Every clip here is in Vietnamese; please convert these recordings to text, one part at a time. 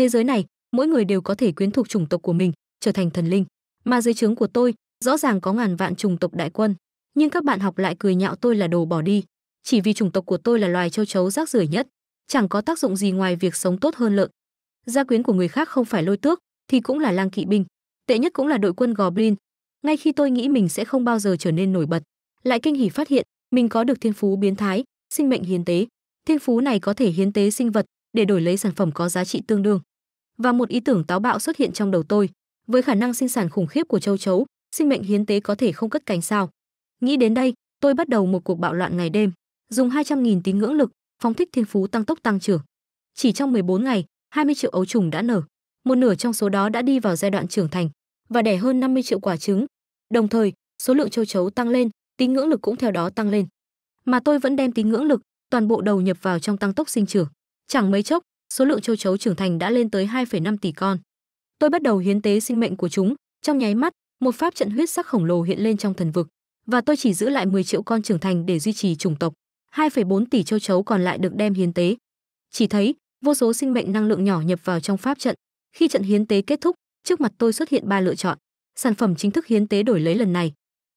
Thế giới này, mỗi người đều có thể quyến thuộc chủng tộc của mình, trở thành thần linh. Mà dưới trướng của tôi, rõ ràng có ngàn vạn chủng tộc đại quân, nhưng các bạn học lại cười nhạo tôi là đồ bỏ đi, chỉ vì chủng tộc của tôi là loài châu chấu rác rưởi nhất, chẳng có tác dụng gì ngoài việc sống tốt hơn lợn. Gia quyến của người khác không phải lôi tước thì cũng là lang kỵ binh, tệ nhất cũng là đội quân goblin. Ngay khi tôi nghĩ mình sẽ không bao giờ trở nên nổi bật, lại kinh hỉ phát hiện mình có được thiên phú biến thái, sinh mệnh hiến tế. Thiên phú này có thể hiến tế sinh vật để đổi lấy sản phẩm có giá trị tương đương. Và một ý tưởng táo bạo xuất hiện trong đầu tôi, với khả năng sinh sản khủng khiếp của châu chấu, sinh mệnh hiến tế có thể không cất cánh sao? Nghĩ đến đây, tôi bắt đầu một cuộc bạo loạn ngày đêm, dùng 200.000 tín ngưỡng lực, phóng thích thiên phú tăng tốc tăng trưởng. Chỉ trong 14 ngày, 20 triệu ấu trùng đã nở, một nửa trong số đó đã đi vào giai đoạn trưởng thành và đẻ hơn 50 triệu quả trứng. Đồng thời, số lượng châu chấu tăng lên, tín ngưỡng lực cũng theo đó tăng lên. Mà tôi vẫn đem tín ngưỡng lực toàn bộ đầu nhập vào trong tăng tốc sinh trưởng. Chẳng mấy chốc, số lượng châu chấu trưởng thành đã lên tới 2,5 tỷ con. Tôi bắt đầu hiến tế sinh mệnh của chúng, trong nháy mắt, một pháp trận huyết sắc khổng lồ hiện lên trong thần vực, và tôi chỉ giữ lại 10 triệu con trưởng thành để duy trì chủng tộc. 2,4 tỷ châu chấu còn lại được đem hiến tế. Chỉ thấy vô số sinh mệnh năng lượng nhỏ nhập vào trong pháp trận. Khi trận hiến tế kết thúc, trước mặt tôi xuất hiện 3 lựa chọn. Sản phẩm chính thức hiến tế đổi lấy lần này.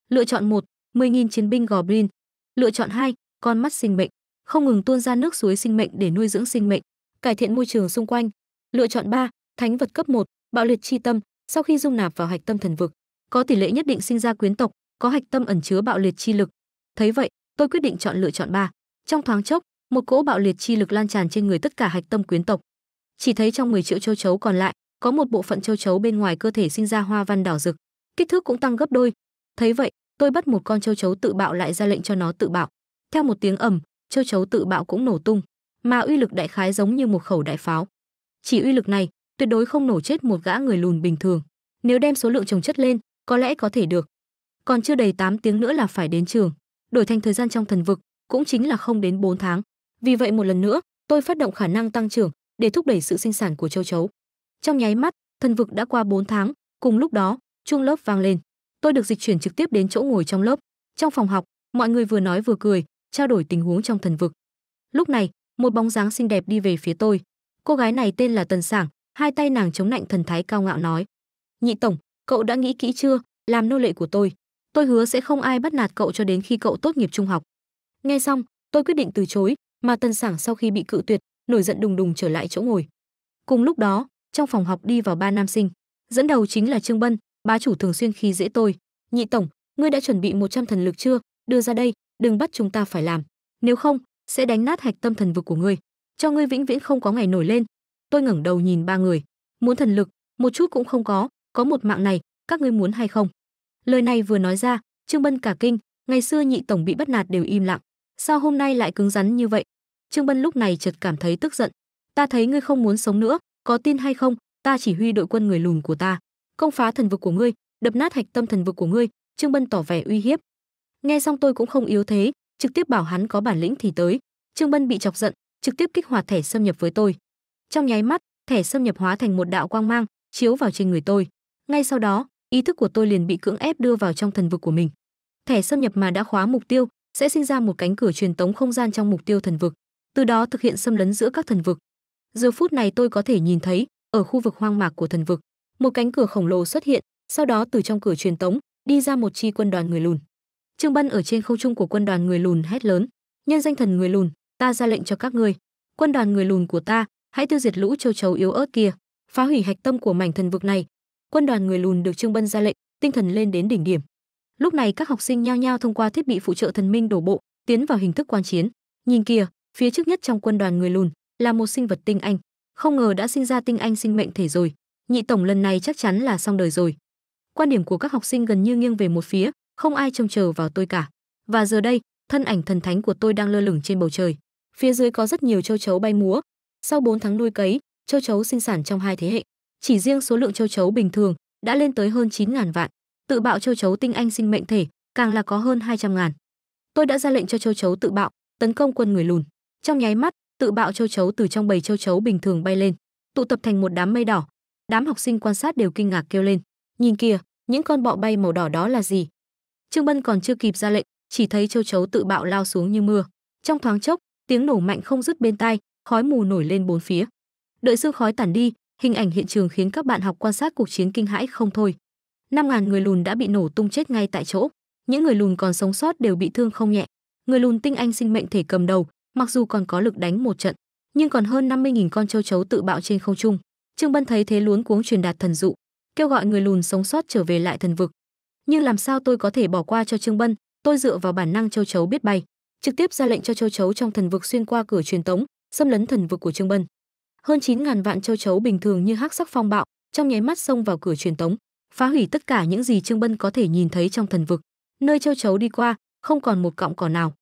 Lựa chọn 1, 10.000 chiến binh goblin. Lựa chọn 2, con mắt sinh mệnh, không ngừng tuôn ra nước suối sinh mệnh để nuôi dưỡng sinh mệnh, cải thiện môi trường xung quanh. Lựa chọn 3, thánh vật cấp 1, bạo liệt chi tâm, sau khi dung nạp vào hạch tâm thần vực, có tỷ lệ nhất định sinh ra quyến tộc có hạch tâm ẩn chứa bạo liệt chi lực. Thấy vậy, tôi quyết định chọn lựa chọn 3. Trong thoáng chốc, một cỗ bạo liệt chi lực lan tràn trên người tất cả hạch tâm quyến tộc. Chỉ thấy trong 10 triệu châu chấu còn lại, có một bộ phận châu chấu bên ngoài cơ thể sinh ra hoa văn đỏ rực, kích thước cũng tăng gấp đôi. Thấy vậy, tôi bắt một con châu chấu tự bạo lại ra lệnh cho nó tự bạo. Theo một tiếng ầm, châu chấu tự bạo cũng nổ tung, mà uy lực đại khái giống như một khẩu đại pháo. Chỉ uy lực này tuyệt đối không nổ chết một gã người lùn bình thường. Nếu đem số lượng trồng chất lên, có lẽ có thể được. Còn chưa đầy 8 tiếng nữa là phải đến trường, đổi thành thời gian trong thần vực cũng chính là không đến 4 tháng. Vì vậy một lần nữa, tôi phát động khả năng tăng trưởng để thúc đẩy sự sinh sản của châu chấu. Trong nháy mắt, thần vực đã qua 4 tháng, cùng lúc đó, chuông lớp vang lên. Tôi được dịch chuyển trực tiếp đến chỗ ngồi trong lớp. Trong phòng học, mọi người vừa nói vừa cười, trao đổi tình huống trong thần vực. Lúc này, một bóng dáng xinh đẹp đi về phía tôi. Cô gái này tên là Tần Sảng, hai tay nàng chống nạnh thần thái cao ngạo nói: "Nhị tổng, cậu đã nghĩ kỹ chưa? Làm nô lệ của tôi hứa sẽ không ai bắt nạt cậu cho đến khi cậu tốt nghiệp trung học." Nghe xong, tôi quyết định từ chối, mà Tần Sảng sau khi bị cự tuyệt, nổi giận đùng đùng trở lại chỗ ngồi. Cùng lúc đó, trong phòng học đi vào 3 nam sinh, dẫn đầu chính là Trương Bân, bá chủ thường xuyên khi dễ tôi. "Nhị tổng, ngươi đã chuẩn bị 100 thần lực chưa? Đưa ra đây, đừng bắt chúng ta phải làm, nếu không sẽ đánh nát hạch tâm thần vực của ngươi, cho ngươi vĩnh viễn không có ngày nổi lên." Tôi ngẩng đầu nhìn ba người, muốn thần lực, một chút cũng không có một mạng này, các ngươi muốn hay không? Lời này vừa nói ra, Trương Bân cả kinh, ngày xưa nhị tổng bị bắt nạt đều im lặng, sao hôm nay lại cứng rắn như vậy? Trương Bân lúc này chợt cảm thấy tức giận. "Ta thấy ngươi không muốn sống nữa, có tin hay không? Ta chỉ huy đội quân người lùn của ta, công phá thần vực của ngươi, đập nát hạch tâm thần vực của ngươi." Trương Bân tỏ vẻ uy hiếp. Nghe xong tôi cũng không yếu thế, trực tiếp bảo hắn có bản lĩnh thì tới. Trương Bân bị chọc giận, trực tiếp kích hoạt thẻ xâm nhập với tôi. Trong nháy mắt, thẻ xâm nhập hóa thành một đạo quang mang, chiếu vào trên người tôi. Ngay sau đó, ý thức của tôi liền bị cưỡng ép đưa vào trong thần vực của mình. Thẻ xâm nhập mà đã khóa mục tiêu, sẽ sinh ra một cánh cửa truyền tống không gian trong mục tiêu thần vực, từ đó thực hiện xâm lấn giữa các thần vực. Giờ phút này tôi có thể nhìn thấy, ở khu vực hoang mạc của thần vực, một cánh cửa khổng lồ xuất hiện, sau đó từ trong cửa truyền tống, đi ra một chi quân đoàn người lùn. Trương Bân ở trên không trung của quân đoàn người lùn hét lớn: "Nhân danh thần người lùn, ta ra lệnh cho các ngươi, quân đoàn người lùn của ta, hãy tiêu diệt lũ châu chấu yếu ớt kia, phá hủy hạch tâm của mảnh thần vực này." Quân đoàn người lùn được Trương Bân ra lệnh, tinh thần lên đến đỉnh điểm. Lúc này các học sinh nhao nhao thông qua thiết bị phụ trợ thần minh đổ bộ, tiến vào hình thức quan chiến. Nhìn kìa, phía trước nhất trong quân đoàn người lùn là một sinh vật tinh anh, không ngờ đã sinh ra tinh anh sinh mệnh thể rồi. "Nhị tổng lần này chắc chắn là xong đời rồi." Quan điểm của các học sinh gần như nghiêng về một phía, không ai trông chờ vào tôi cả. Và giờ đây, thân ảnh thần thánh của tôi đang lơ lửng trên bầu trời, phía dưới có rất nhiều châu chấu bay múa. Sau 4 tháng nuôi cấy, châu chấu sinh sản trong 2 thế hệ, chỉ riêng số lượng châu chấu bình thường đã lên tới hơn 9.000 vạn, tự bạo châu chấu tinh anh sinh mệnh thể càng là có hơn 200.000. Tôi đã ra lệnh cho châu chấu tự bạo tấn công quân người lùn. Trong nháy mắt, tự bạo châu chấu từ trong bầy châu chấu bình thường bay lên, tụ tập thành một đám mây đỏ. Đám học sinh quan sát đều kinh ngạc kêu lên: "Nhìn kìa, những con bọ bay màu đỏ đó là gì?" Trương Bân còn chưa kịp ra lệnh, chỉ thấy châu chấu tự bạo lao xuống như mưa. Trong thoáng chốc, tiếng nổ mạnh không dứt bên tai, khói mù nổi lên bốn phía. Đợi sương khói tản đi, Hình ảnh hiện trường khiến các bạn học quan sát cuộc chiến kinh hãi không thôi. 5.000 người lùn đã bị nổ tung chết ngay tại chỗ. Những người lùn còn sống sót đều bị thương không nhẹ. Người lùn tinh anh sinh mệnh thể cầm đầu, mặc dù còn có lực đánh một trận, nhưng còn hơn 50.000 con châu chấu tự bạo trên không trung. Trương Bân thấy thế luống cuống truyền đạt thần dụ, kêu gọi người lùn sống sót trở về lại thần vực. Nhưng làm sao tôi có thể bỏ qua cho Trương Bân, tôi dựa vào bản năng châu chấu biết bay, trực tiếp ra lệnh cho châu chấu trong thần vực xuyên qua cửa truyền tống, xâm lấn thần vực của Trương Bân. Hơn 9.000 vạn châu chấu bình thường như hắc sắc phong bạo, trong nháy mắt xông vào cửa truyền tống, phá hủy tất cả những gì Trương Bân có thể nhìn thấy trong thần vực. Nơi châu chấu đi qua, không còn một cọng cỏ nào.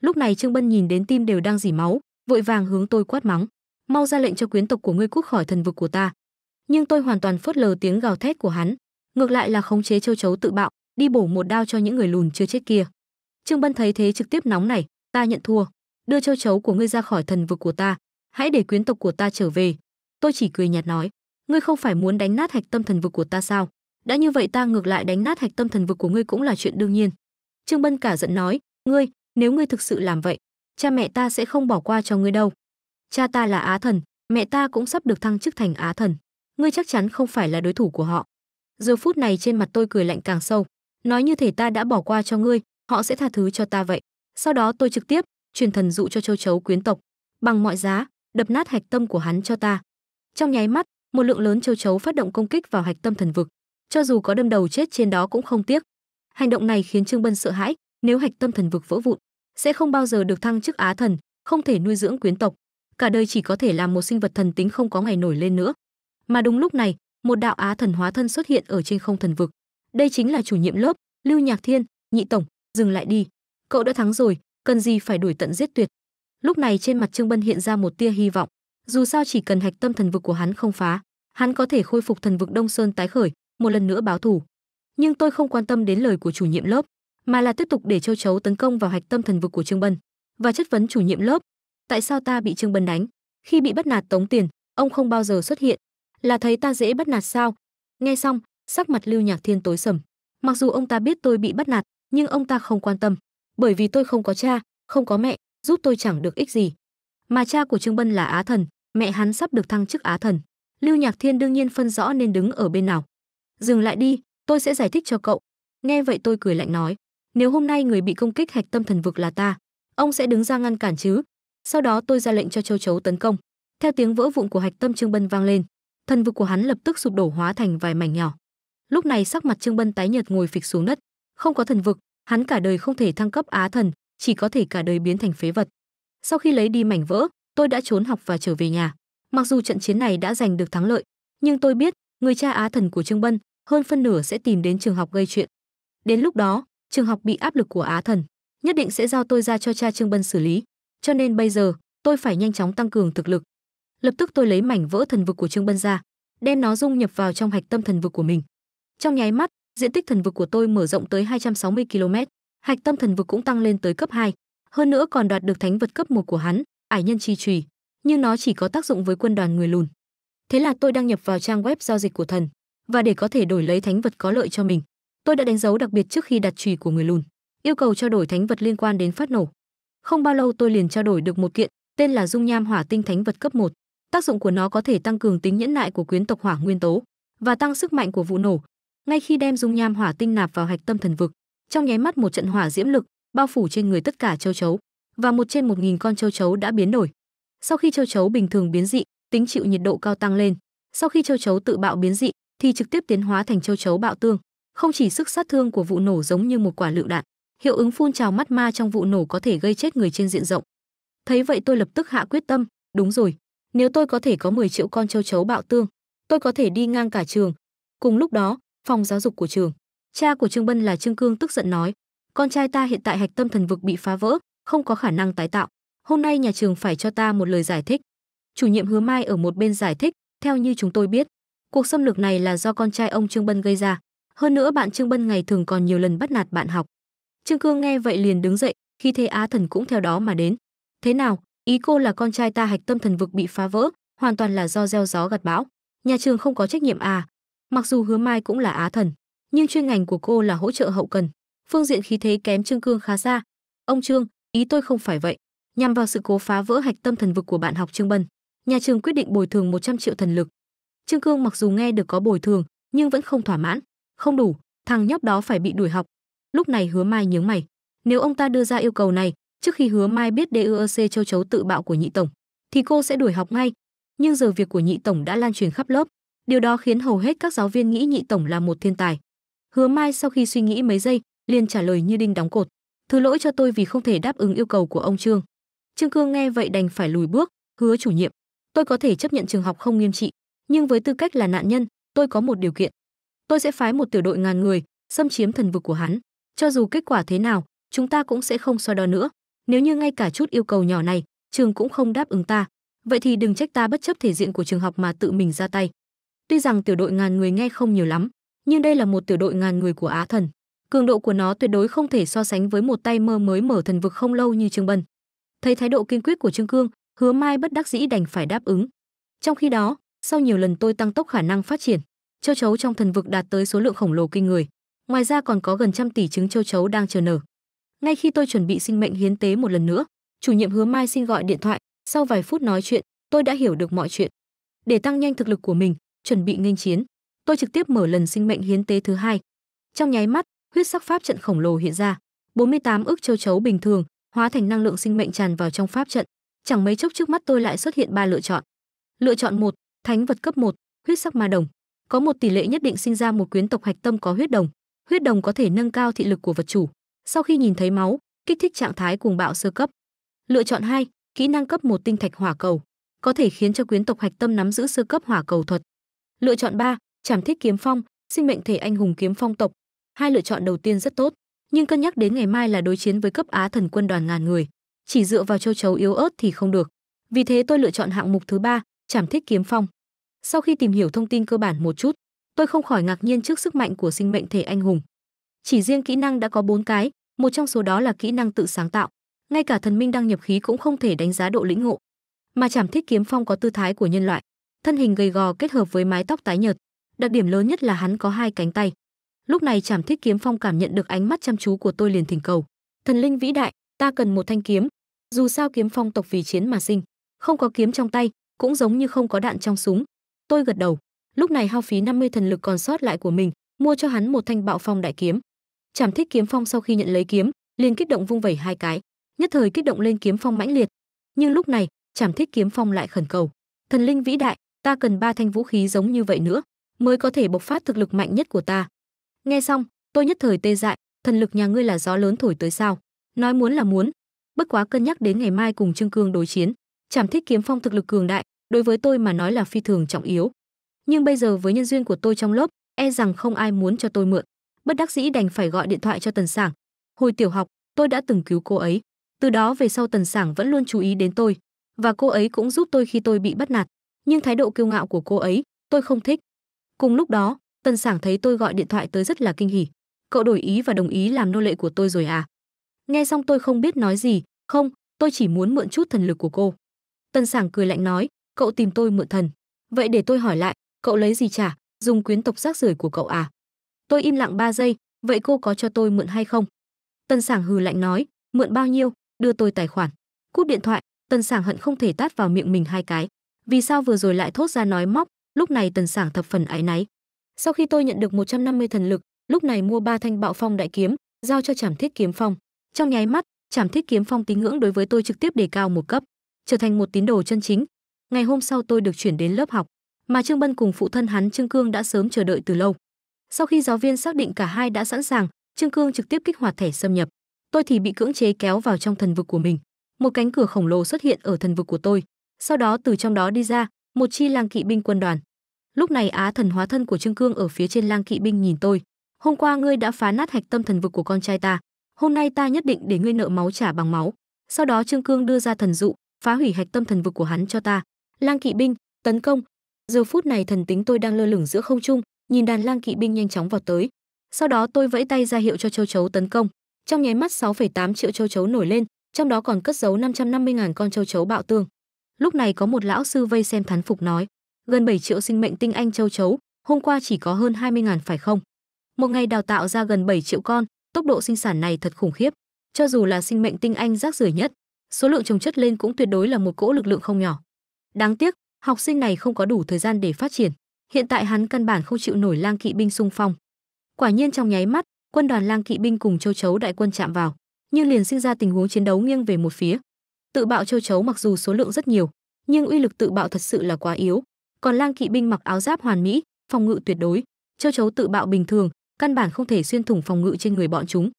Lúc này Trương Bân nhìn đến tim đều đang rỉ máu, vội vàng hướng tôi quát mắng: "Mau ra lệnh cho quyến tộc của ngươi cút khỏi thần vực của ta." Nhưng tôi hoàn toàn phớt lờ tiếng gào thét của hắn, ngược lại là khống chế châu chấu tự bạo, đi bổ một đao cho những người lùn chưa chết kia. Trương Bân thấy thế trực tiếp nóng nảy: "Ta nhận thua, đưa châu chấu của ngươi ra khỏi thần vực của ta, hãy để quyến tộc của ta trở về." Tôi chỉ cười nhạt nói: "Ngươi không phải muốn đánh nát hạch tâm thần vực của ta sao? Đã như vậy ta ngược lại đánh nát hạch tâm thần vực của ngươi cũng là chuyện đương nhiên." Trương Bân cả giận nói: "Ngươi, nếu ngươi thực sự làm vậy, cha mẹ ta sẽ không bỏ qua cho ngươi đâu. Cha ta là Á Thần, mẹ ta cũng sắp được thăng chức thành Á Thần. Ngươi chắc chắn không phải là đối thủ của họ." Giờ phút này trên mặt tôi cười lạnh càng sâu, nói như thể ta đã bỏ qua cho ngươi, họ sẽ tha thứ cho ta vậy. Sau đó tôi trực tiếp truyền thần dụ cho châu chấu quyến tộc: "Bằng mọi giá, đập nát hạch tâm của hắn cho ta." Trong nháy mắt, một lượng lớn châu chấu phát động công kích vào hạch tâm thần vực, cho dù có đâm đầu chết trên đó cũng không tiếc. Hành động này khiến Trương Bân sợ hãi, nếu hạch tâm thần vực vỡ vụn, sẽ không bao giờ được thăng chức Á Thần, không thể nuôi dưỡng quyến tộc, cả đời chỉ có thể làm một sinh vật thần tính không có ngày nổi lên nữa. Mà đúng lúc này, một đạo Á Thần hóa thân xuất hiện ở trên không thần vực. Đây chính là chủ nhiệm lớp, Lưu Nhạc Thiên. "Nhị tổng, dừng lại đi, cậu đã thắng rồi, cần gì phải đuổi tận giết tuyệt." Lúc này trên mặt Trương Bân hiện ra một tia hy vọng, dù sao chỉ cần hạch tâm thần vực của hắn không phá, hắn có thể khôi phục thần vực Đông Sơn tái khởi, một lần nữa báo thù. Nhưng tôi không quan tâm đến lời của chủ nhiệm lớp, mà là tiếp tục để châu chấu tấn công vào hạch tâm thần vực của Trương Bân và chất vấn chủ nhiệm lớp: "Tại sao ta bị Trương Bân đánh? Khi bị bắt nạt tống tiền, ông không bao giờ xuất hiện, là thấy ta dễ bắt nạt sao?" Nghe xong, sắc mặt Lưu Nhạc Thiên tối sầm. Mặc dù ông ta biết tôi bị bắt nạt, nhưng ông ta không quan tâm, bởi vì tôi không có cha, không có mẹ, giúp tôi chẳng được ích gì. Mà cha của Trương Bân là Á Thần, mẹ hắn sắp được thăng chức Á Thần. Lưu Nhạc Thiên đương nhiên phân rõ nên đứng ở bên nào. "Dừng lại đi, tôi sẽ giải thích cho cậu." Nghe vậy tôi cười lạnh nói: "Nếu hôm nay người bị công kích hạch tâm thần vực là ta, ông sẽ đứng ra ngăn cản chứ?" Sau đó tôi ra lệnh cho châu chấu tấn công. Theo tiếng vỡ vụn của hạch tâm Trương Bân vang lên, thần vực của hắn lập tức sụp đổ hóa thành vài mảnh nhỏ. Lúc này sắc mặt Trương Bân tái nhợt ngồi phịch xuống đất, không có thần vực, hắn cả đời không thể thăng cấp Á Thần, chỉ có thể cả đời biến thành phế vật. Sau khi lấy đi mảnh vỡ, tôi đã trốn học và trở về nhà. Mặc dù trận chiến này đã giành được thắng lợi, nhưng tôi biết người cha Á Thần của Trương Bân hơn phân nửa sẽ tìm đến trường học gây chuyện. Đến lúc đó, trường học bị áp lực của Á Thần, nhất định sẽ giao tôi ra cho cha Trương Bân xử lý, cho nên bây giờ tôi phải nhanh chóng tăng cường thực lực. Lập tức tôi lấy mảnh vỡ thần vực của Trương Bân ra, đem nó dung nhập vào trong hạch tâm thần vực của mình. Trong nháy mắt, diện tích thần vực của tôi mở rộng tới 260 km, hạch tâm thần vực cũng tăng lên tới cấp 2, hơn nữa còn đoạt được thánh vật cấp 1 của hắn, Ải Nhân Chi Chùy, nhưng nó chỉ có tác dụng với quân đoàn người lùn. Thế là tôi đăng nhập vào trang web giao dịch của thần, và để có thể đổi lấy thánh vật có lợi cho mình, tôi đã đánh dấu đặc biệt trước khi đặt chùy của người lùn, yêu cầu trao đổi thánh vật liên quan đến phát nổ. Không bao lâu tôi liền trao đổi được một kiện, tên là Dung Nham Hỏa Tinh thánh vật cấp 1. Tác dụng của nó có thể tăng cường tính nhẫn nại của quyến tộc hỏa nguyên tố và tăng sức mạnh của vụ nổ. Ngay khi đem Dung Nham Hỏa Tinh nạp vào hạch tâm thần vực, trong nháy mắt một trận hỏa diễm lực bao phủ trên người tất cả châu chấu, và 1 trên 1.000 con châu chấu đã biến đổi. Sau khi châu chấu bình thường biến dị, tính chịu nhiệt độ cao tăng lên. Sau khi châu chấu tự bạo biến dị thì trực tiếp tiến hóa thành châu chấu bạo tương. Không chỉ sức sát thương của vụ nổ giống như một quả lựu đạn, hiệu ứng phun trào mắt ma trong vụ nổ có thể gây chết người trên diện rộng. Thấy vậy tôi lập tức hạ quyết tâm, đúng rồi, nếu tôi có thể có 10 triệu con châu chấu bạo tương, tôi có thể đi ngang cả trường. Cùng lúc đó, phòng giáo dục của trường, cha của Trương Bân là Trương Cương tức giận nói: "Con trai ta hiện tại hạch tâm thần vực bị phá vỡ, không có khả năng tái tạo. Hôm nay nhà trường phải cho ta một lời giải thích." Chủ nhiệm Hứa Mai ở một bên giải thích: "Theo như chúng tôi biết, cuộc xâm lược này là do con trai ông Trương Bân gây ra. Hơn nữa bạn Trương Bân ngày thường còn nhiều lần bắt nạt bạn học." Trương Cương nghe vậy liền đứng dậy, khi thế Á Thần cũng theo đó mà đến. "Thế nào, ý cô là con trai ta hạch tâm thần vực bị phá vỡ, hoàn toàn là do gieo gió gặt bão, nhà trường không có trách nhiệm à?" Mặc dù Hứa Mai cũng là Á Thần, nhưng chuyên ngành của cô là hỗ trợ hậu cần, phương diện khí thế kém Trương Cương khá xa. "Ông Trương, ý tôi không phải vậy. Nhằm vào sự cố phá vỡ hạch tâm thần vực của bạn học Trương Bân, nhà trường quyết định bồi thường 100 triệu thần lực." Trương Cương mặc dù nghe được có bồi thường nhưng vẫn không thỏa mãn, không đủ, thằng nhóc đó phải bị đuổi học. Lúc này Hứa Mai nhướng mày, nếu ông ta đưa ra yêu cầu này, trước khi Hứa Mai biết DEC châu chấu tự bạo của nhị tổng thì cô sẽ đuổi học ngay, nhưng giờ việc của nhị tổng đã lan truyền khắp lớp, điều đó khiến hầu hết các giáo viên nghĩ nhị tổng là một thiên tài. Hứa Mai sau khi suy nghĩ mấy giây, liền trả lời như đinh đóng cột, "Thứ lỗi cho tôi vì không thể đáp ứng yêu cầu của ông Trương." Trương Cương nghe vậy đành phải lùi bước, "Hứa chủ nhiệm, tôi có thể chấp nhận trường học không nghiêm trị, nhưng với tư cách là nạn nhân, tôi có một điều kiện. Tôi sẽ phái một tiểu đội 1000 người xâm chiếm thần vực của hắn, cho dù kết quả thế nào, chúng ta cũng sẽ không so đo nữa. Nếu như ngay cả chút yêu cầu nhỏ này, trường cũng không đáp ứng ta, vậy thì đừng trách ta bất chấp thể diện của trường học mà tự mình ra tay." Tuy rằng tiểu đội 1000 người nghe không nhiều lắm, nhưng đây là một tiểu đội 1000 người của Á Thần, cường độ của nó tuyệt đối không thể so sánh với một tay mơ mới mở thần vực không lâu như Trương Bân. Thấy thái độ kiên quyết của Trương Cương, Hứa Mai bất đắc dĩ đành phải đáp ứng. Trong khi đó, sau nhiều lần tôi tăng tốc khả năng phát triển, châu chấu trong thần vực đạt tới số lượng khổng lồ kinh người, ngoài ra còn có gần 100 tỷ trứng châu chấu đang chờ nở. Ngay khi tôi chuẩn bị sinh mệnh hiến tế một lần nữa, chủ nhiệm Hứa Mai xin gọi điện thoại, sau vài phút nói chuyện, tôi đã hiểu được mọi chuyện. Để tăng nhanh thực lực của mình, chuẩn bị nghênh chiến, tôi trực tiếp mở lần sinh mệnh hiến tế thứ hai. Trong nháy mắt, huyết sắc pháp trận khổng lồ hiện ra, 48 ức châu chấu bình thường hóa thành năng lượng sinh mệnh tràn vào trong pháp trận. Chẳng mấy chốc trước mắt tôi lại xuất hiện 3 lựa chọn. Lựa chọn 1, thánh vật cấp 1, huyết sắc ma đồng, có một tỷ lệ nhất định sinh ra một quyến tộc hạch tâm có huyết đồng. Huyết đồng có thể nâng cao thị lực của vật chủ, sau khi nhìn thấy máu, kích thích trạng thái cuồng bạo sơ cấp. Lựa chọn 2, kỹ năng cấp 1 tinh thạch hỏa cầu, có thể khiến cho quyến tộc hạch tâm nắm giữ sơ cấp hỏa cầu thuật. Lựa chọn 3, Trảm Thiết Kiếm Phong, sinh mệnh thể anh hùng kiếm phong tộc. Hai lựa chọn đầu tiên rất tốt, nhưng cân nhắc đến ngày mai là đối chiến với cấp Á Thần quân đoàn 1000 người, chỉ dựa vào châu chấu yếu ớt thì không được. Vì thế tôi lựa chọn hạng mục thứ 3, Trảm Thiết Kiếm Phong. Sau khi tìm hiểu thông tin cơ bản một chút, tôi không khỏi ngạc nhiên trước sức mạnh của sinh mệnh thể anh hùng. Chỉ riêng kỹ năng đã có 4 cái, một trong số đó là kỹ năng tự sáng tạo, ngay cả thần minh đang nhập khí cũng không thể đánh giá độ lĩnh ngộ. Mà Trảm Thiết Kiếm Phong có tư thái của nhân loại, thân hình gầy gò kết hợp với mái tóc tái nhợt, đặc điểm lớn nhất là hắn có 2 cánh tay. Lúc này Trảm Thiết Kiếm Phong cảm nhận được ánh mắt chăm chú của tôi, liền thỉnh cầu: "Thần linh vĩ đại, ta cần một thanh kiếm." Dù sao kiếm phong tộc vì chiến mà sinh, không có kiếm trong tay cũng giống như không có đạn trong súng. Tôi gật đầu, lúc này hao phí 50 thần lực còn sót lại của mình, mua cho hắn một thanh bạo phong đại kiếm. Trảm Thích Kiếm Phong sau khi nhận lấy kiếm, liền kích động vung vẩy 2 cái, nhất thời kích động lên kiếm phong mãnh liệt. Nhưng lúc này, Trảm Thích Kiếm Phong lại khẩn cầu: "Thần linh vĩ đại, ta cần 3 thanh vũ khí giống như vậy nữa, mới có thể bộc phát thực lực mạnh nhất của ta." Nghe xong, tôi nhất thời tê dại, thần lực nhà ngươi là gió lớn thổi tới sao? Nói muốn là muốn, bất quá cân nhắc đến ngày mai cùng Trương Cương đối chiến, Trảm Thích Kiếm Phong thực lực cường đại, đối với tôi mà nói là phi thường trọng yếu. Nhưng bây giờ với nhân duyên của tôi trong lớp, e rằng không ai muốn cho tôi mượn. Bất đắc dĩ đành phải gọi điện thoại cho Tần Sảng. Hồi tiểu học, tôi đã từng cứu cô ấy. Từ đó về sau Tần Sảng vẫn luôn chú ý đến tôi, và cô ấy cũng giúp tôi khi tôi bị bắt nạt. Nhưng thái độ kiêu ngạo của cô ấy, tôi không thích. Cùng lúc đó, Tần Sảng thấy tôi gọi điện thoại tới rất là kinh hỉ. Cậu đổi ý và đồng ý làm nô lệ của tôi rồi à? Nghe xong tôi không biết nói gì, không, tôi chỉ muốn mượn chút thần lực của cô. Tần Sảng cười lạnh nói, cậu tìm tôi mượn thần. Vậy để tôi hỏi lại, cậu lấy gì trả, dùng quyến tộc rác rưởi của cậu à? Tôi im lặng 3 giây, vậy cô có cho tôi mượn hay không? Tần Sảng hừ lạnh nói, mượn bao nhiêu, đưa tôi tài khoản. Cúp điện thoại, Tần Sảng hận không thể tát vào miệng mình 2 cái. Vì sao vừa rồi lại thốt ra nói móc, lúc này Tần Sảng thập phần áy náy. Sau khi tôi nhận được 150 thần lực, lúc này mua 3 thanh bạo phong đại kiếm, giao cho Trảm Thiết Kiếm Phong. Trong nháy mắt, Trảm Thiết Kiếm Phong tín ngưỡng đối với tôi trực tiếp đề cao một cấp, trở thành một tín đồ chân chính. Ngày hôm sau tôi được chuyển đến lớp học, mà Trương Bân cùng phụ thân hắn Trương Cương đã sớm chờ đợi từ lâu. Sau khi giáo viên xác định cả hai đã sẵn sàng, Trương Cương trực tiếp kích hoạt thẻ xâm nhập. Tôi thì bị cưỡng chế kéo vào trong thần vực của mình. Một cánh cửa khổng lồ xuất hiện ở thần vực của tôi, sau đó từ trong đó đi ra một chi lang kỵ binh quân đoàn. Lúc này Á Thần hóa thân của Trương Cương ở phía trên lang kỵ binh nhìn tôi. Hôm qua ngươi đã phá nát hạch tâm thần vực của con trai ta, hôm nay ta nhất định để ngươi nợ máu trả bằng máu. Sau đó Trương Cương đưa ra thần dụ, phá hủy hạch tâm thần vực của hắn cho ta. Lang kỵ binh tấn công. Giờ phút này thần tính tôi đang lơ lửng giữa không trung, nhìn đàn lang kỵ binh nhanh chóng vọt tới. Sau đó tôi vẫy tay ra hiệu cho châu chấu tấn công. Trong nháy mắt 6,8 triệu châu chấu nổi lên, trong đó còn cất giấu 550.000 con châu chấu bạo tương. Lúc này có một lão sư vây xem thán phục nói, gần 7 triệu sinh mệnh tinh anh châu chấu, hôm qua chỉ có hơn 20.000 phải không? Một ngày đào tạo ra gần 7 triệu con, tốc độ sinh sản này thật khủng khiếp. Cho dù là sinh mệnh tinh anh rác rưởi nhất, số lượng chồng chất lên cũng tuyệt đối là một cỗ lực lượng không nhỏ. Đáng tiếc, học sinh này không có đủ thời gian để phát triển. hiện tại hắn căn bản không chịu nổi lang kỵ binh xung phong. Quả nhiên trong nháy mắt, quân đoàn lang kỵ binh cùng châu chấu đại quân chạm vào, nhưng liền sinh ra tình huống chiến đấu nghiêng về một phía. Tự bạo châu chấu mặc dù số lượng rất nhiều, nhưng uy lực tự bạo thật sự là quá yếu, còn lang kỵ binh mặc áo giáp hoàn mỹ, phòng ngự tuyệt đối, châu chấu tự bạo bình thường, căn bản không thể xuyên thủng phòng ngự trên người bọn chúng.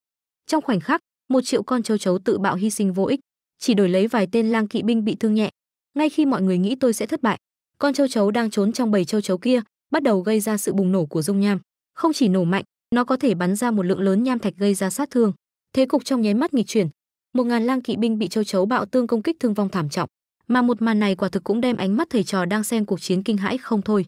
Trong khoảnh khắc, 1.000.000 con châu chấu tự bạo hy sinh vô ích, chỉ đổi lấy vài tên lang kỵ binh bị thương nhẹ. Ngay khi mọi người nghĩ tôi sẽ thất bại, con châu chấu đang trốn trong bầy châu chấu kia bắt đầu gây ra sự bùng nổ của dung nham, không chỉ nổ mạnh, nó có thể bắn ra một lượng lớn nham thạch gây ra sát thương. Thế cục trong nháy mắt nghịch chuyển, 1.000 lang kỵ binh bị châu chấu bạo tương công kích thương vong thảm trọng, mà một màn này quả thực cũng đem ánh mắt thầy trò đang xem cuộc chiến kinh hãi không thôi.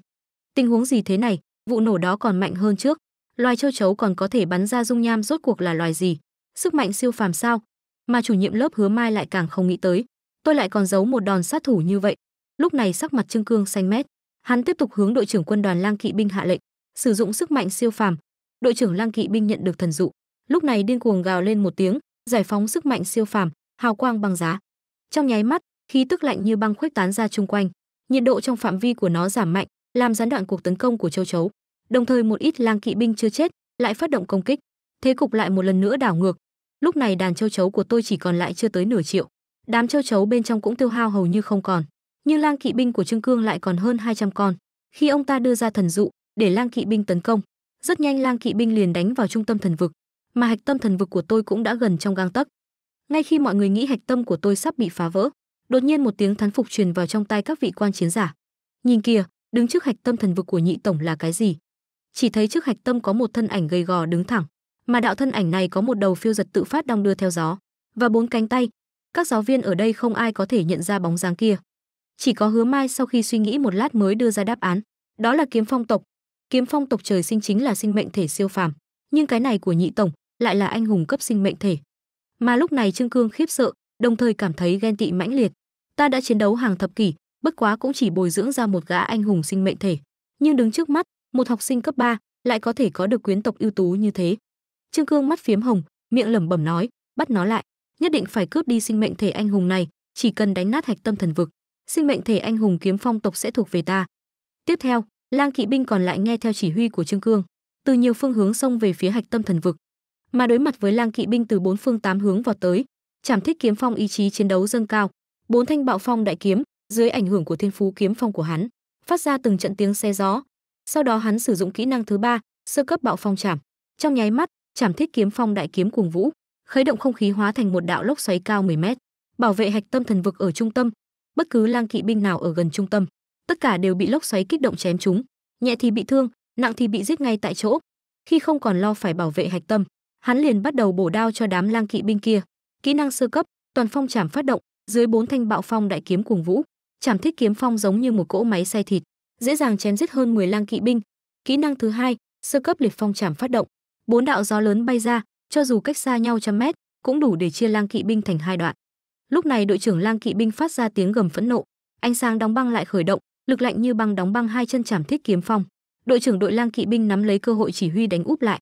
Tình huống gì thế này, vụ nổ đó còn mạnh hơn trước, loài châu chấu còn có thể bắn ra dung nham, rốt cuộc là loài gì, sức mạnh siêu phàm sao? Mà chủ nhiệm lớp Hứa Mai lại càng không nghĩ tới, tôi lại còn giấu một đòn sát thủ như vậy. Lúc này sắc mặt Trương Cương xanh mét, hắn tiếp tục hướng đội trưởng quân đoàn lang kỵ binh hạ lệnh, sử dụng sức mạnh siêu phàm. Đội trưởng lang kỵ binh nhận được thần dụ, lúc này điên cuồng gào lên một tiếng, giải phóng sức mạnh siêu phàm, hào quang băng giá. Trong nháy mắt, khí tức lạnh như băng khuếch tán ra chung quanh, nhiệt độ trong phạm vi của nó giảm mạnh, làm gián đoạn cuộc tấn công của châu chấu. Đồng thời một ít lang kỵ binh chưa chết, lại phát động công kích, thế cục lại một lần nữa đảo ngược. Lúc này đàn châu chấu của tôi chỉ còn lại chưa tới nửa triệu, đám châu chấu bên trong cũng tiêu hao hầu như không còn, nhưng lang kỵ binh của Trương Cương lại còn hơn 200 con. Khi ông ta đưa ra thần dụ để lang kỵ binh tấn công, rất nhanh lang kỵ binh liền đánh vào trung tâm thần vực, mà hạch tâm thần vực của tôi cũng đã gần trong gang tấc. Ngay khi mọi người nghĩ hạch tâm của tôi sắp bị phá vỡ, đột nhiên một tiếng thán phục truyền vào trong tai các vị quan chiến giả. Nhìn kìa, đứng trước hạch tâm thần vực của nhị tổng là cái gì? Chỉ thấy trước hạch tâm có một thân ảnh gầy gò đứng thẳng, mà đạo thân ảnh này có một đầu phiêu giật tự phát đong đưa theo gió và 4 cánh tay. Các giáo viên ở đây không ai có thể nhận ra bóng dáng kia, chỉ có Hứa Mai sau khi suy nghĩ một lát mới đưa ra đáp án, đó là Kiếm Phong tộc. Kiếm Phong tộc trời sinh chính là sinh mệnh thể siêu phàm, nhưng cái này của nhị tổng lại là anh hùng cấp sinh mệnh thể. Mà lúc này Trương Cương khiếp sợ, đồng thời cảm thấy ghen tị mãnh liệt. Ta đã chiến đấu hàng thập kỷ, bất quá cũng chỉ bồi dưỡng ra một gã anh hùng sinh mệnh thể, nhưng đứng trước mắt một học sinh cấp 3 lại có thể có được quyến tộc ưu tú như thế. Trương Cương mắt phiếm hồng, miệng lẩm bẩm nói, bắt nó lại, nhất định phải cướp đi sinh mệnh thể anh hùng này, chỉ cần đánh nát hạch tâm thần vực, sinh mệnh thể anh hùng Kiếm Phong tộc sẽ thuộc về ta. Tiếp theo, lang kỵ binh còn lại nghe theo chỉ huy của Trương Cương, từ nhiều phương hướng xông về phía hạch tâm thần vực. Mà đối mặt với lang kỵ binh từ 4 phương 8 hướng vọt tới, Trảm Thích Kiếm Phong ý chí chiến đấu dâng cao, 4 thanh bạo phong đại kiếm dưới ảnh hưởng của thiên phú kiếm phong của hắn, phát ra từng trận tiếng xé gió. Sau đó hắn sử dụng kỹ năng thứ 3, sơ cấp bạo phong trảm, trong nháy mắt Trảm Thiết Kiếm Phong đại kiếm cuồng vũ, khởi động không khí hóa thành một đạo lốc xoáy cao 10 mét, bảo vệ hạch tâm thần vực ở trung tâm. Bất cứ lang kỵ binh nào ở gần trung tâm, tất cả đều bị lốc xoáy kích động chém chúng, nhẹ thì bị thương, nặng thì bị giết ngay tại chỗ. Khi không còn lo phải bảo vệ hạch tâm, hắn liền bắt đầu bổ đao cho đám lang kỵ binh kia. Kỹ năng sơ cấp Toàn Phong Trảm phát động, dưới 4 thanh bạo phong đại kiếm cuồng vũ, Trảm Thiết Kiếm Phong giống như một cỗ máy xay thịt, dễ dàng chém giết hơn 10 lang kỵ binh. Kỹ năng thứ 2, sơ cấp Liệt Phong Trảm phát động, 4 đạo gió lớn bay ra, cho dù cách xa nhau 100 mét cũng đủ để chia lang kỵ binh thành 2 đoạn. Lúc này đội trưởng lang kỵ binh phát ra tiếng gầm phẫn nộ, ánh sáng đóng băng lại khởi động, lực lạnh như băng đóng băng 2 chân Trảm Thiết Kiếm Phong. Đội trưởng đội lang kỵ binh nắm lấy cơ hội chỉ huy đánh úp lại,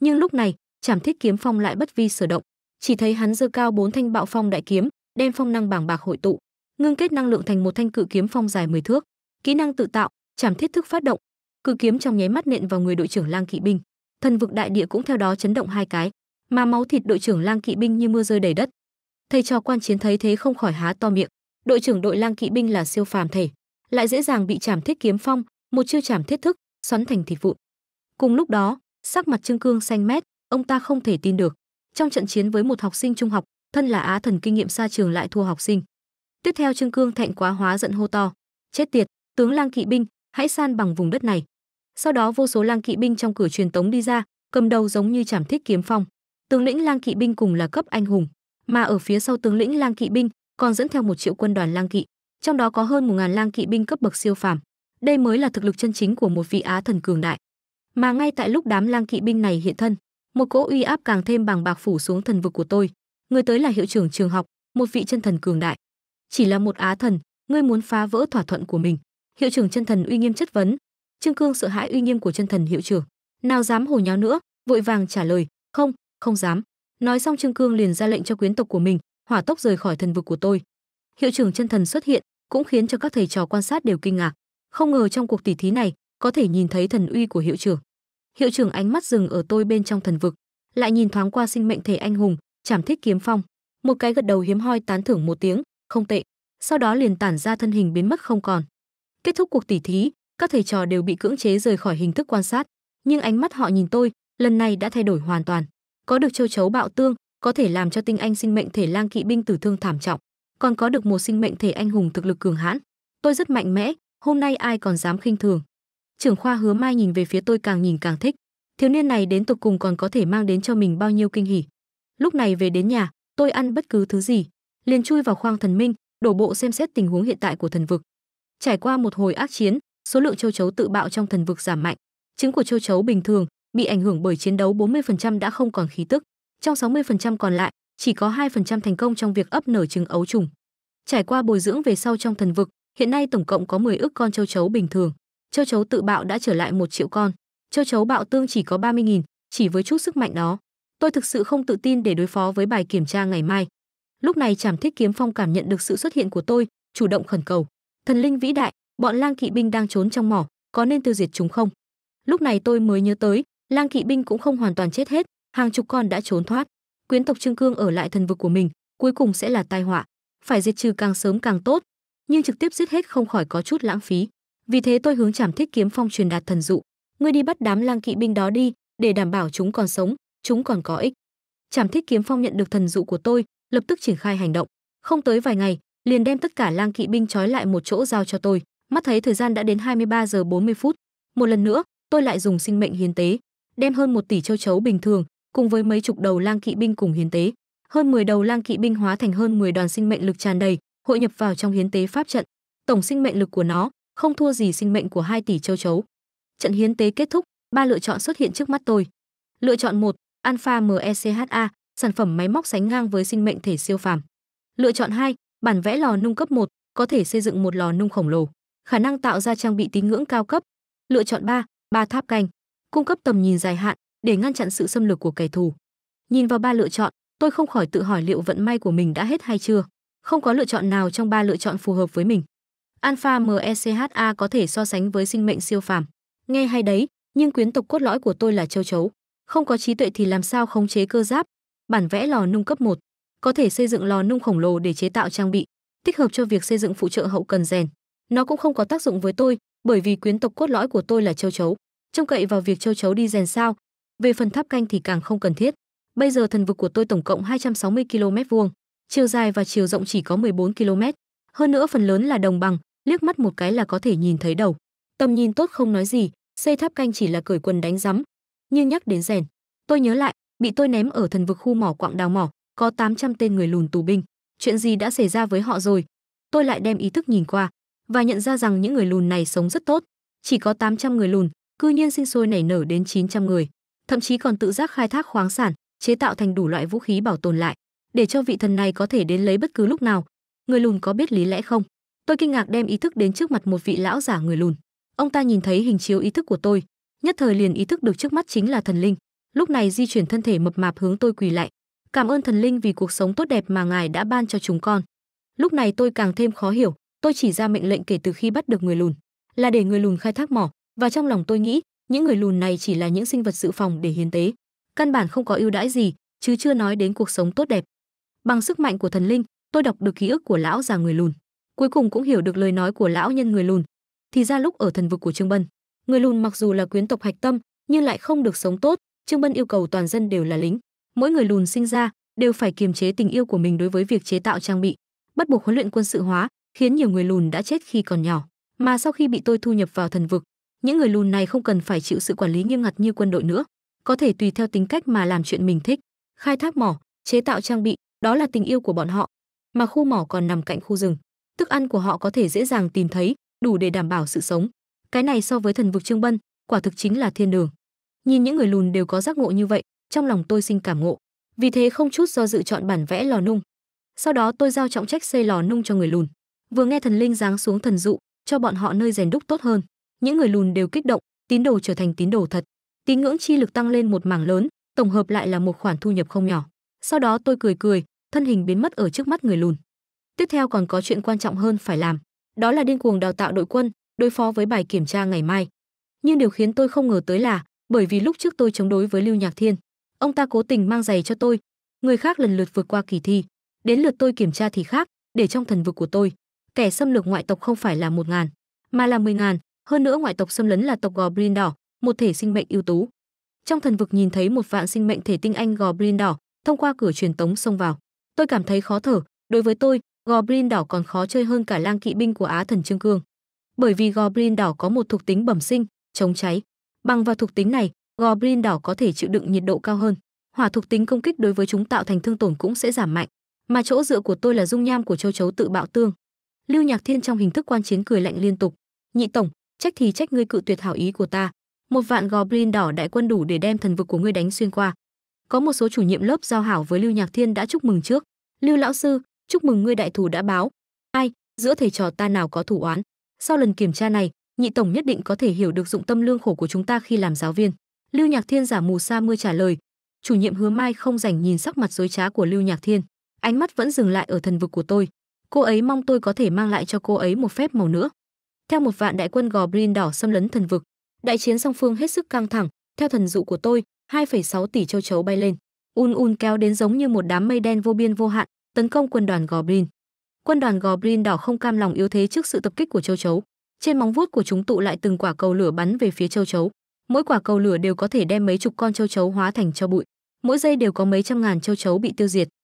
nhưng lúc này Trảm Thiết Kiếm Phong lại bất vi sở động, chỉ thấy hắn giơ cao 4 thanh bạo phong đại kiếm, đem phong năng bảng bạc hội tụ, ngưng kết năng lượng thành một thanh cự kiếm phong dài 10 thước. Kỹ năng tự tạo Trảm Thiết Thức phát động, cự kiếm trong nháy mắt nện vào người đội trưởng lang kỵ binh, thần vực đại địa cũng theo đó chấn động 2 cái, mà máu thịt đội trưởng lang kỵ binh như mưa rơi đầy đất. Thầy trò quan chiến thấy thế không khỏi há to miệng, đội trưởng đội lang kỵ binh là siêu phàm thể, lại dễ dàng bị Trảm Thiết Kiếm Phong một chiêu Trảm Thiết Thức xoắn thành thịt vụn. Cùng lúc đó, sắc mặt Trương Cương xanh mét, ông ta không thể tin được, trong trận chiến với một học sinh trung học, thân là á thần kinh nghiệm xa trường lại thua học sinh. Tiếp theo Trương Cương thẹn quá hóa giận hô to, chết tiệt, tướng lang kỵ binh, hãy san bằng vùng đất này. Sau đó vô số lang kỵ binh trong cửa truyền tống đi ra, cầm đầu giống như Trảm Thiết Kiếm Phong, tướng lĩnh lang kỵ binh cùng là cấp anh hùng, mà ở phía sau tướng lĩnh lang kỵ binh còn dẫn theo 1.000.000 quân đoàn lang kỵ, trong đó có hơn 1.000 lang kỵ binh cấp bậc siêu phàm. Đây mới là thực lực chân chính của một vị á thần cường đại. Mà ngay tại lúc đám lang kỵ binh này hiện thân, một cỗ uy áp càng thêm bàng bạc phủ xuống thần vực của tôi. Người tới là hiệu trưởng trường học, một vị chân thần cường đại. Chỉ là một á thần, ngươi muốn phá vỡ thỏa thuận của mình? Hiệu trưởng chân thần uy nghiêm chất vấn. Trương Cương sợ hãi uy nghiêm của chân thần hiệu trưởng, nào dám hồ nháo nữa, vội vàng trả lời, không dám. Nói xong Trương Cương liền ra lệnh cho quyến tộc của mình hỏa tốc rời khỏi thần vực của tôi. Hiệu trưởng chân thần xuất hiện cũng khiến cho các thầy trò quan sát đều kinh ngạc, không ngờ trong cuộc tỉ thí này có thể nhìn thấy thần uy của hiệu trưởng. Hiệu trưởng ánh mắt dừng ở tôi bên trong thần vực, lại nhìn thoáng qua sinh mệnh thể anh hùng Trảm Thiết Kiếm Phong, một cái gật đầu hiếm hoi tán thưởng một tiếng, không tệ, sau đó liền tản ra thân hình biến mất không còn. Kết thúc cuộc tỉ thí, các thầy trò đều bị cưỡng chế rời khỏi hình thức quan sát, nhưng ánh mắt họ nhìn tôi lần này đã thay đổi hoàn toàn. Có được châu chấu bạo tương, có thể làm cho tinh anh sinh mệnh thể lang kỵ binh tử thương thảm trọng, còn có được một sinh mệnh thể anh hùng thực lực cường hãn. Tôi rất mạnh mẽ, hôm nay ai còn dám khinh thường. Trưởng khoa Hứa Mai nhìn về phía tôi, càng nhìn càng thích. Thiếu niên này đến tột cùng còn có thể mang đến cho mình bao nhiêu kinh hỉ. Lúc này về đến nhà, tôi ăn bất cứ thứ gì, liền chui vào khoang thần minh, đổ bộ xem xét tình huống hiện tại của thần vực. Trải qua một hồi ác chiến, số lượng châu chấu tự bạo trong thần vực giảm mạnh. Trứng của châu chấu bình thường bị ảnh hưởng bởi chiến đấu 40% đã không còn khí tức, trong 60% còn lại chỉ có 2% thành công trong việc ấp nở trứng ấu trùng. Trải qua bồi dưỡng về sau trong thần vực, hiện nay tổng cộng có 10 ức con châu chấu bình thường, châu chấu tự bạo đã trở lại 1 triệu con, châu chấu bạo tương chỉ có 30.000, chỉ với chút sức mạnh đó, tôi thực sự không tự tin để đối phó với bài kiểm tra ngày mai. Lúc này Trảm Thiết Kiếm Phong cảm nhận được sự xuất hiện của tôi, chủ động khẩn cầu: "Thần linh vĩ đại, bọn lang kỵ binh đang trốn trong mỏ, có nên tiêu diệt chúng không?" Lúc này tôi mới nhớ tới, lang kỵ binh cũng không hoàn toàn chết hết, hàng chục con đã trốn thoát. Quyến tộc Trương Cương ở lại thần vực của mình, cuối cùng sẽ là tai họa, phải diệt trừ càng sớm càng tốt, nhưng trực tiếp giết hết không khỏi có chút lãng phí. Vì thế tôi hướng Trảm Thiết Kiếm Phong truyền đạt thần dụ: "Ngươi đi bắt đám lang kỵ binh đó đi, để đảm bảo chúng còn sống, chúng còn có ích." Trảm Thiết Kiếm Phong nhận được thần dụ của tôi, lập tức triển khai hành động, không tới vài ngày, liền đem tất cả lang kỵ binh trói lại một chỗ giao cho tôi. Mắt thấy thời gian đã đến 23:40, một lần nữa, tôi lại dùng sinh mệnh hiến tế, đem hơn 1 tỷ châu chấu bình thường cùng với mấy chục đầu lang kỵ binh cùng hiến tế, hơn 10 đầu lang kỵ binh hóa thành hơn 10 đoàn sinh mệnh lực tràn đầy, hội nhập vào trong hiến tế pháp trận, tổng sinh mệnh lực của nó không thua gì sinh mệnh của 2 tỷ châu chấu. Trận hiến tế kết thúc, 3 lựa chọn xuất hiện trước mắt tôi. Lựa chọn 1, Alpha MECHA, sản phẩm máy móc sánh ngang với sinh mệnh thể siêu phàm. Lựa chọn 2, bản vẽ lò nung cấp 1, có thể xây dựng một lò nung khổng lồ, khả năng tạo ra trang bị tín ngưỡng cao cấp. Lựa chọn 3, ba tháp canh, cung cấp tầm nhìn dài hạn để ngăn chặn sự xâm lược của kẻ thù. Nhìn vào 3 lựa chọn, tôi không khỏi tự hỏi liệu vận may của mình đã hết hay chưa. Không có lựa chọn nào trong 3 lựa chọn phù hợp với mình. Alpha MECHA có thể so sánh với sinh mệnh siêu phàm. Nghe hay đấy, nhưng quyến tộc cốt lõi của tôi là châu chấu, không có trí tuệ thì làm sao khống chế cơ giáp. Bản vẽ lò nung cấp 1, có thể xây dựng lò nung khổng lồ để chế tạo trang bị, thích hợp cho việc xây dựng phụ trợ hậu cần rèn. Nó cũng không có tác dụng với tôi, bởi vì quyến tộc cốt lõi của tôi là châu chấu, trông cậy vào việc châu chấu đi rèn sao. Về phần tháp canh thì càng không cần thiết. Bây giờ thần vực của tôi tổng cộng 260 km vuông, chiều dài và chiều rộng chỉ có 14 km. Hơn nữa phần lớn là đồng bằng, liếc mắt một cái là có thể nhìn thấy đầu. Tầm nhìn tốt không nói gì, xây tháp canh chỉ là cởi quần đánh rắm. Nhưng nhắc đến rèn, tôi nhớ lại, bị tôi ném ở thần vực khu mỏ quặng đào mỏ, có 800 tên người lùn tù binh. Chuyện gì đã xảy ra với họ rồi? Tôi lại đem ý thức nhìn qua, và nhận ra rằng những người lùn này sống rất tốt. Chỉ có 800 người lùn, cư nhiên sinh sôi nảy nở đến 900 người, thậm chí còn tự giác khai thác khoáng sản, chế tạo thành đủ loại vũ khí bảo tồn lại, để cho vị thần này có thể đến lấy bất cứ lúc nào. Người lùn có biết lý lẽ không? Tôi kinh ngạc đem ý thức đến trước mặt một vị lão giả người lùn. Ông ta nhìn thấy hình chiếu ý thức của tôi, nhất thời liền ý thức được trước mắt chính là thần linh. Lúc này di chuyển thân thể mập mạp hướng tôi quỳ lại. "Cảm ơn thần linh vì cuộc sống tốt đẹp mà ngài đã ban cho chúng con." Lúc này tôi càng thêm khó hiểu, tôi chỉ ra mệnh lệnh kể từ khi bắt được người lùn là để người lùn khai thác mỏ, và trong lòng tôi nghĩ những người lùn này chỉ là những sinh vật dự phòng để hiến tế, căn bản không có ưu đãi gì, chứ chưa nói đến cuộc sống tốt đẹp. Bằng sức mạnh của thần linh, tôi đọc được ký ức của lão già người lùn, cuối cùng cũng hiểu được lời nói của lão nhân người lùn. Thì ra lúc ở thần vực của Trương Bân, người lùn mặc dù là quyến tộc hạch tâm nhưng lại không được sống tốt. Trương Bân yêu cầu toàn dân đều là lính, mỗi người lùn sinh ra đều phải kiềm chế tình yêu của mình đối với việc chế tạo trang bị, bắt buộc huấn luyện quân sự hóa, khiến nhiều người lùn đã chết khi còn nhỏ. Mà sau khi bị tôi thu nhập vào thần vực, những người lùn này không cần phải chịu sự quản lý nghiêm ngặt như quân đội nữa, có thể tùy theo tính cách mà làm chuyện mình thích, khai thác mỏ, chế tạo trang bị, đó là tình yêu của bọn họ. Mà khu mỏ còn nằm cạnh khu rừng, thức ăn của họ có thể dễ dàng tìm thấy, đủ để đảm bảo sự sống. Cái này so với thần vực Trương Bân, quả thực chính là thiên đường. Nhìn những người lùn đều có giác ngộ như vậy, trong lòng tôi sinh cảm ngộ, vì thế không chút do dự chọn bản vẽ lò nung. Sau đó tôi giao trọng trách xây lò nung cho người lùn. Vừa nghe thần linh giáng xuống thần dụ, cho bọn họ nơi rèn đúc tốt hơn, những người lùn đều kích động, tín đồ trở thành tín đồ thật, tín ngưỡng chi lực tăng lên một mảng lớn, tổng hợp lại là một khoản thu nhập không nhỏ. Sau đó tôi cười cười, thân hình biến mất ở trước mắt người lùn. Tiếp theo còn có chuyện quan trọng hơn phải làm, đó là điên cuồng đào tạo đội quân, đối phó với bài kiểm tra ngày mai. nhưng điều khiến tôi không ngờ tới là bởi vì lúc trước tôi chống đối với Lưu Nhạc Thiên, ông ta cố tình mang giày cho tôi, người khác lần lượt vượt qua kỳ thi, đến lượt tôi kiểm tra thì khác, để trong thần vực của tôi, kẻ xâm lược ngoại tộc không phải là 1000, mà là 10.000, hơn nữa ngoại tộc xâm lấn là tộc Goblin đỏ, một thể sinh mệnh ưu tú. Trong thần vực nhìn thấy 1 vạn sinh mệnh thể tinh anh Goblin đỏ thông qua cửa truyền tống xông vào, tôi cảm thấy khó thở, đối với tôi, Goblin đỏ còn khó chơi hơn cả lang kỵ binh của Á thần Trương Cương. Bởi vì Goblin đỏ có một thuộc tính bẩm sinh, chống cháy. Bằng vào thuộc tính này, Goblin đỏ có thể chịu đựng nhiệt độ cao hơn. Hỏa thuộc tính công kích đối với chúng tạo thành thương tổn cũng sẽ giảm mạnh. Mà chỗ dựa của tôi là dung nham của châu chấu tự bạo tương. Lưu Nhạc Thiên trong hình thức quan chiến cười lạnh liên tục. Nhị tổng, trách thì trách ngươi cự tuyệt hảo ý của ta. 1 vạn Goblin đỏ đại quân đủ để đem thần vực của ngươi đánh xuyên qua. Có một số chủ nhiệm lớp giao hảo với Lưu Nhạc Thiên đã chúc mừng trước. Lưu lão sư, chúc mừng ngươi đại thù đã báo. Ai, giữa thầy trò ta nào có thù oán. Sau lần kiểm tra này, nhị tổng nhất định có thể hiểu được dụng tâm lương khổ của chúng ta khi làm giáo viên. Lưu Nhạc Thiên giả mù sa mưa trả lời. Chủ nhiệm Hứa Mai không rảnh nhìn sắc mặt dối trá của Lưu Nhạc Thiên, ánh mắt vẫn dừng lại ở thần vực của tôi. Cô ấy mong tôi có thể mang lại cho cô ấy một phép màu nữa. Theo 1 vạn đại quân Goblin đỏ xâm lấn thần vực, đại chiến song phương hết sức căng thẳng. Theo thần dụ của tôi, 2,6 tỷ châu chấu bay lên, un kéo đến giống như một đám mây đen vô biên vô hạn, tấn công quân đoàn Goblin. Quân đoàn Goblin đỏ không cam lòng yếu thế trước sự tập kích của châu chấu, trên móng vuốt của chúng tụ lại từng quả cầu lửa bắn về phía châu chấu. Mỗi quả cầu lửa đều có thể đem mấy chục con châu chấu hóa thành tro bụi, mỗi giây đều có mấy trăm ngàn châu chấu bị tiêu diệt.